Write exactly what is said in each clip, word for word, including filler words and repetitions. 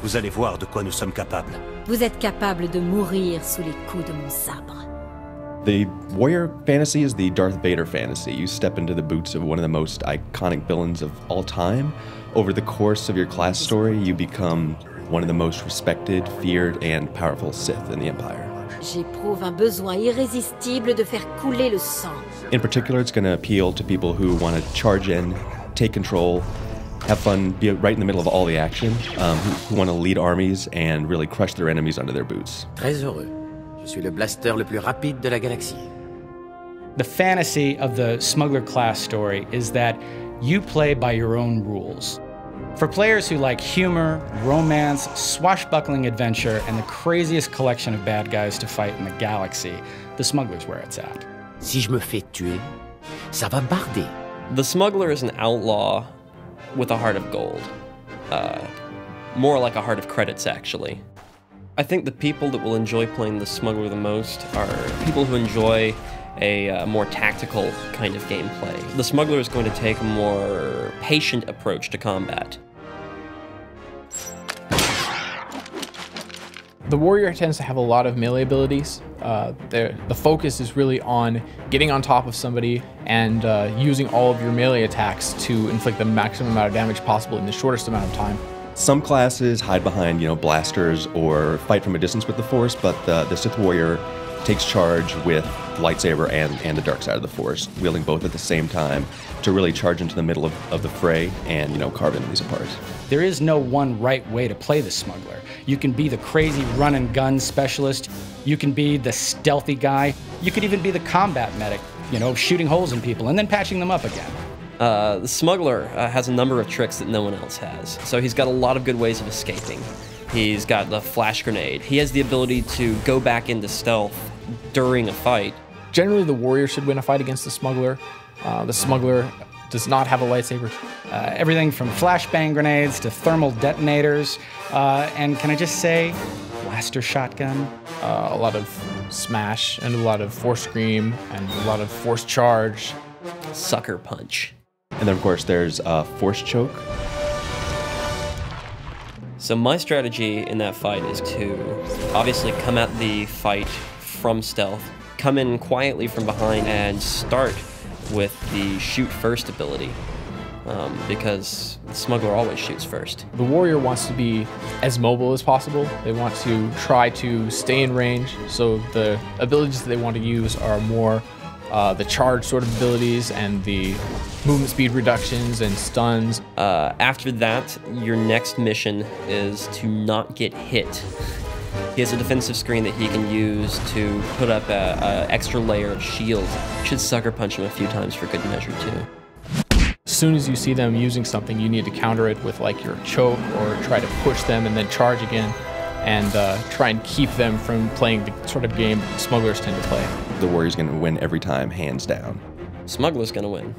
Vous allez voir de quoi nous sommes capables. Vous êtes capables de mourir sous les coups de mon sabre. The warrior fantasy is the Darth Vader fantasy. You step into the boots of one of the most iconic villains of all time. Over the course of your class story, you become one of the most respected, feared, and powerful Sith in the Empire. J'éprouve un besoin irrésistible de faire couler le sang. In particular, it's going to appeal to people who want to charge in, take control, have fun, be right in the middle of all the action, um, who, who want to lead armies and really crush their enemies under their boots. Très heureux. Je suis le blaster le plus rapide de la galaxie. The fantasy of the smuggler class story is that you play by your own rules. For players who like humor, romance, swashbuckling adventure, and the craziest collection of bad guys to fight in the galaxy, the smuggler's where it's at. Si je me fais tuer, ça va barder. The smuggler is an outlaw with a heart of gold. Uh, more like a heart of credits, actually. I think the people that will enjoy playing the smuggler the most are people who enjoy a uh, more tactical kind of gameplay. The smuggler is going to take a more patient approach to combat. The warrior tends to have a lot of melee abilities. Uh, the focus is really on getting on top of somebody and uh, using all of your melee attacks to inflict the maximum amount of damage possible in the shortest amount of time. Some classes hide behind, you know, blasters or fight from a distance with the Force, but the, the Sith Warrior takes charge with the lightsaber and, and the dark side of the Force, wielding both at the same time to really charge into the middle of, of the fray and, you know, carve enemies apart. There is no one right way to play the smuggler. You can be the crazy run and gun specialist. You can be the stealthy guy. You could even be the combat medic, you know, shooting holes in people and then patching them up again. Uh, the smuggler uh, has a number of tricks that no one else has. So he's got a lot of good ways of escaping. He's got the flash grenade. He has the ability to go back into stealth during a fight. Generally, the warrior should win a fight against the smuggler. Uh, the smuggler does not have a lightsaber. Uh, everything from flashbang grenades to thermal detonators, uh, and can I just say, blaster shotgun. Uh, a lot of smash and a lot of force scream and a lot of force charge. Sucker punch. And then, of course, there's uh, force choke. So my strategy in that fight is to obviously come at the fight from stealth, come in quietly from behind, and start with the shoot first ability, um, because the smuggler always shoots first. The warrior wants to be as mobile as possible. They want to try to stay in range, so the abilities that they want to use are more uh, the charge sort of abilities and the movement speed reductions and stuns. Uh, after that, your next mission is to not get hit. He has a defensive screen that he can use to put up an extra layer of shield. Should sucker punch him a few times for good measure too. As soon as you see them using something, you need to counter it with like your choke or try to push them and then charge again, and uh, try and keep them from playing the sort of game smugglers tend to play. The warrior's going to win every time, hands down. Smuggler's going to win.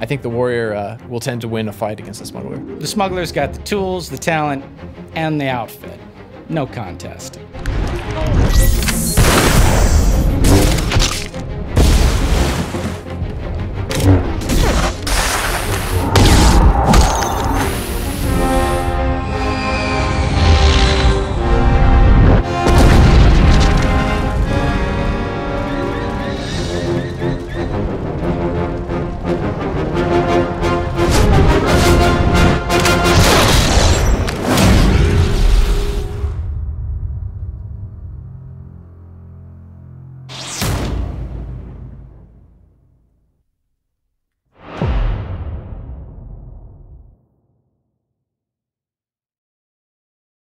I think the warrior uh, will tend to win a fight against the smuggler. The smuggler's got the tools, the talent, and the outfit. No contest.